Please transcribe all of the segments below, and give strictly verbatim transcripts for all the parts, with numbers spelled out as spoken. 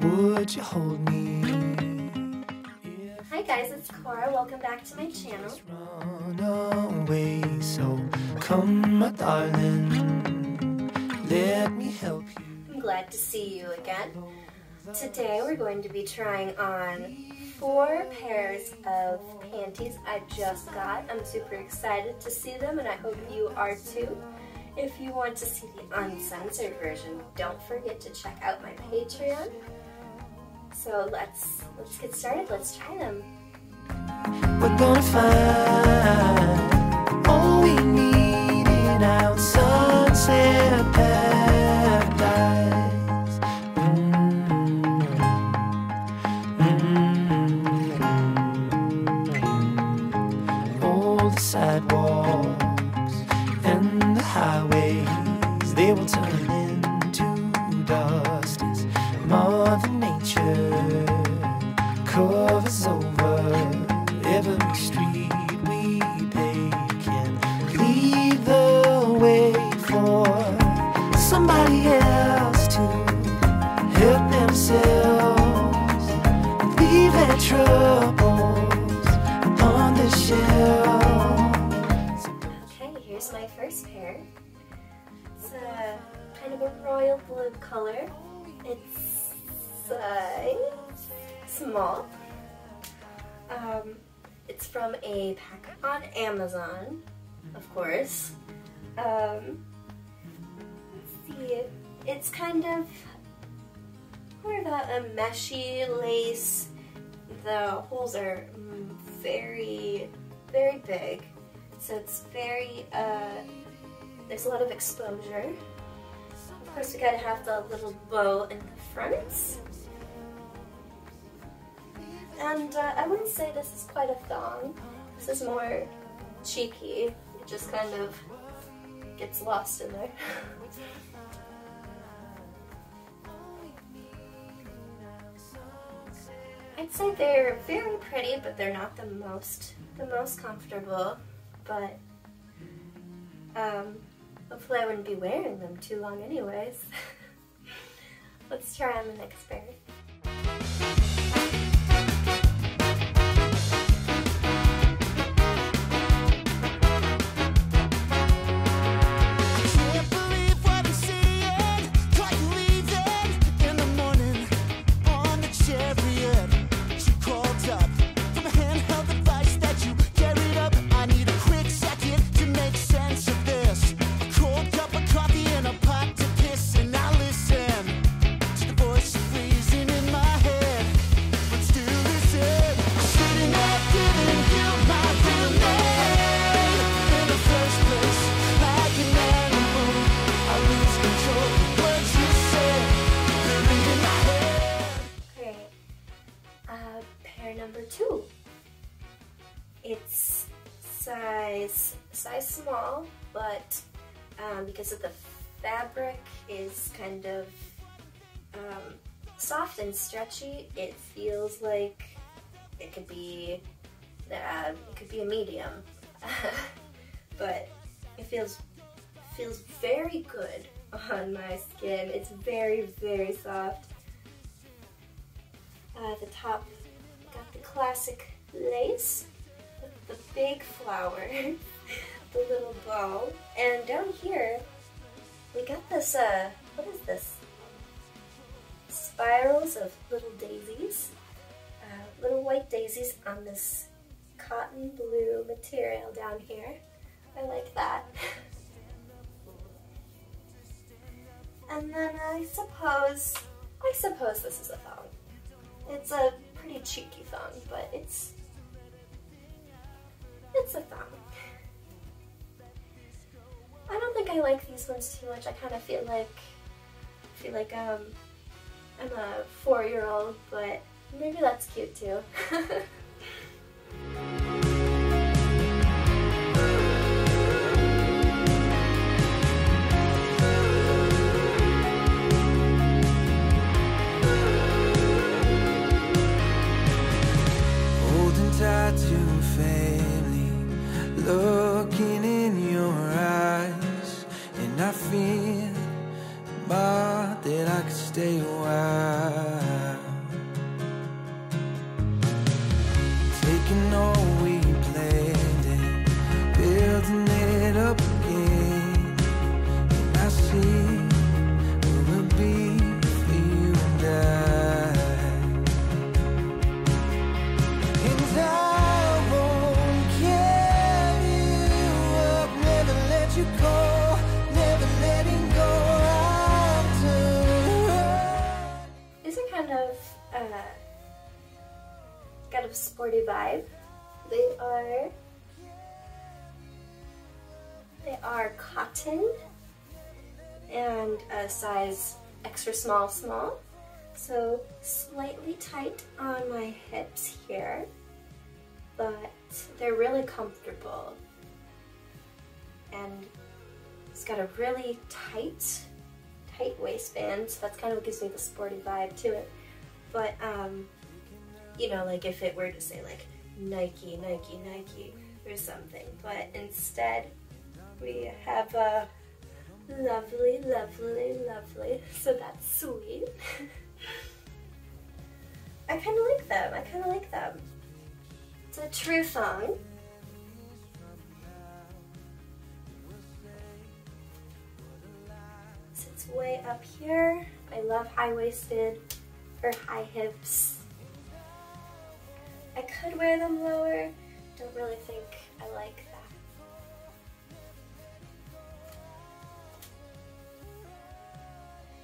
would you hold me? Hi guys, it's Clara. Welcome back to my channel. Run away, so come my darling, let me help you. I'm glad to see you again. Today we're going to be trying on four pairs of panties I just got. I'm super excited to see them and I hope you are too. If you want to see the uncensored version, don't forget to check out my Patreon. So let's let's get started. Let's try them. We're gonna find all we need in our sunset paradise. Mm-hmm. Mm-hmm. All the sidewalks and the highways, they will turn into dust. It's Mother Nature covers over every street we take and lead the way for somebody else to help themselves, leave their troubles upon the shelf. Okay, here's my first pair. It's a kind of a royal blue color. It's size small. Um, it's from a pack on Amazon, of course. Um, let's see, it's kind of more of a meshy lace. The holes are very, very big, so it's very, uh, there's a lot of exposure. Of course, we gotta have the little bow in the front. And uh, I wouldn't say this is quite a thong. This is more cheeky. It just kind of gets lost in there. I'd say they're very pretty, but they're not the most the most comfortable. But um, hopefully I wouldn't be wearing them too long, anyways. Let's try on the next pair. Number two. It's size size small, but um, because of the fabric is kind of um, soft and stretchy, it feels like it could be uh, it could be a medium, but it feels feels very good on my skin. It's very very soft. Uh, the top. Got the classic lace with the big flower, the little bow, and down here we got this, uh, what is this? Spirals of little daisies, uh, little white daisies on this cotton blue material down here. I like that. And then I suppose, I suppose this is a thong. It's a pretty cheeky thong, but it's it's a thong. I don't think I like these ones too much. I kind of feel like feel like um I'm a four-year-old, but maybe that's cute too. Looking in your eyes, and I feel, but that I could stay a while. of sporty vibe. They are they are cotton and a size extra small small. So slightly tight on my hips here, but they're really comfortable. And it's got a really tight, tight waistband, so that's kind of what gives me the sporty vibe to it. But, um, you know, like if it were to say like Nike, Nike, Nike or something. But instead, we have a lovely, lovely, lovely, so that's sweet. I kind of like them, I kind of like them. It's a true thong. Sits way up here. I love high-waisted or high hips. I could wear them lower, don't really think I like that.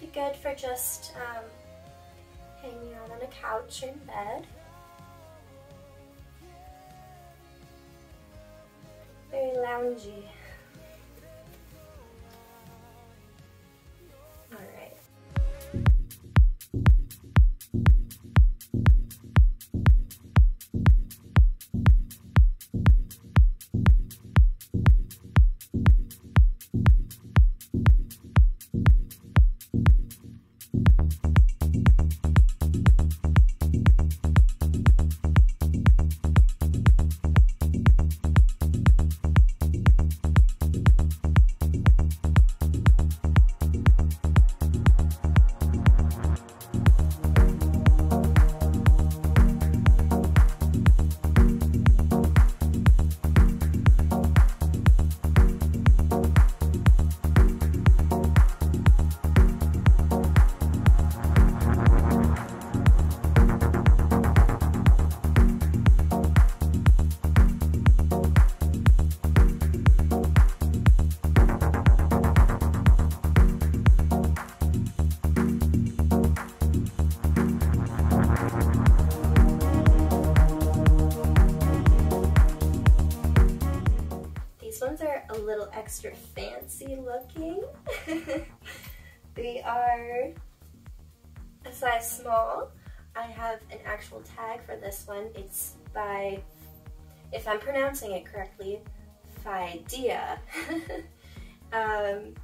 Be good for just um, hanging out on a couch or in bed. Very loungy. All right. Little extra fancy looking. They are a size small. I have an actual tag for this one. It's by, if I'm pronouncing it correctly, Fidea. um,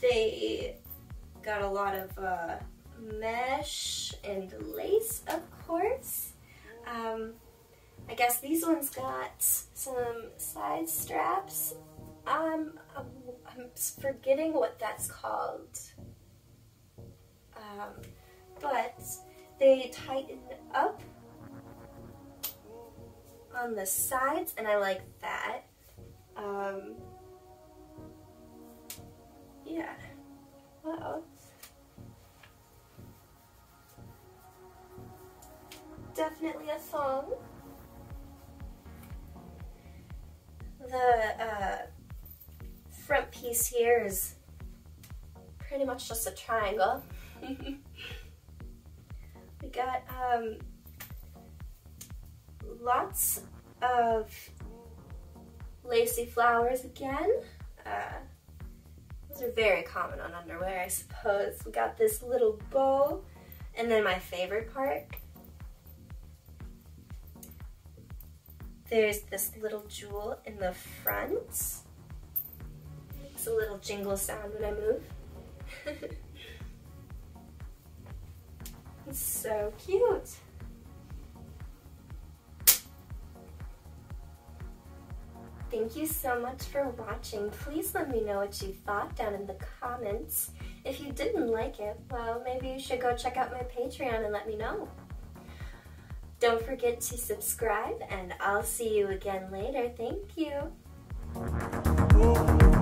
they got a lot of uh, mesh and lace, of course. Um, I guess these ones got some side straps. Um, I'm, I'm forgetting what that's called. Um, but they tighten up on the sides, and I like that. Um, yeah. Wow. Definitely a thong. The uh, front piece here is pretty much just a triangle. We got um, lots of lacy flowers again. Uh, those are very common on underwear, I suppose. We got this little bow, and then my favorite part. There's this little jewel in the front. Makes a little jingle sound when I move. It's so cute. Thank you so much for watching. Please let me know what you thought down in the comments. If you didn't like it, well, maybe you should go check out my Patreon and let me know. Don't forget to subscribe, and I'll see you again later. Thank you.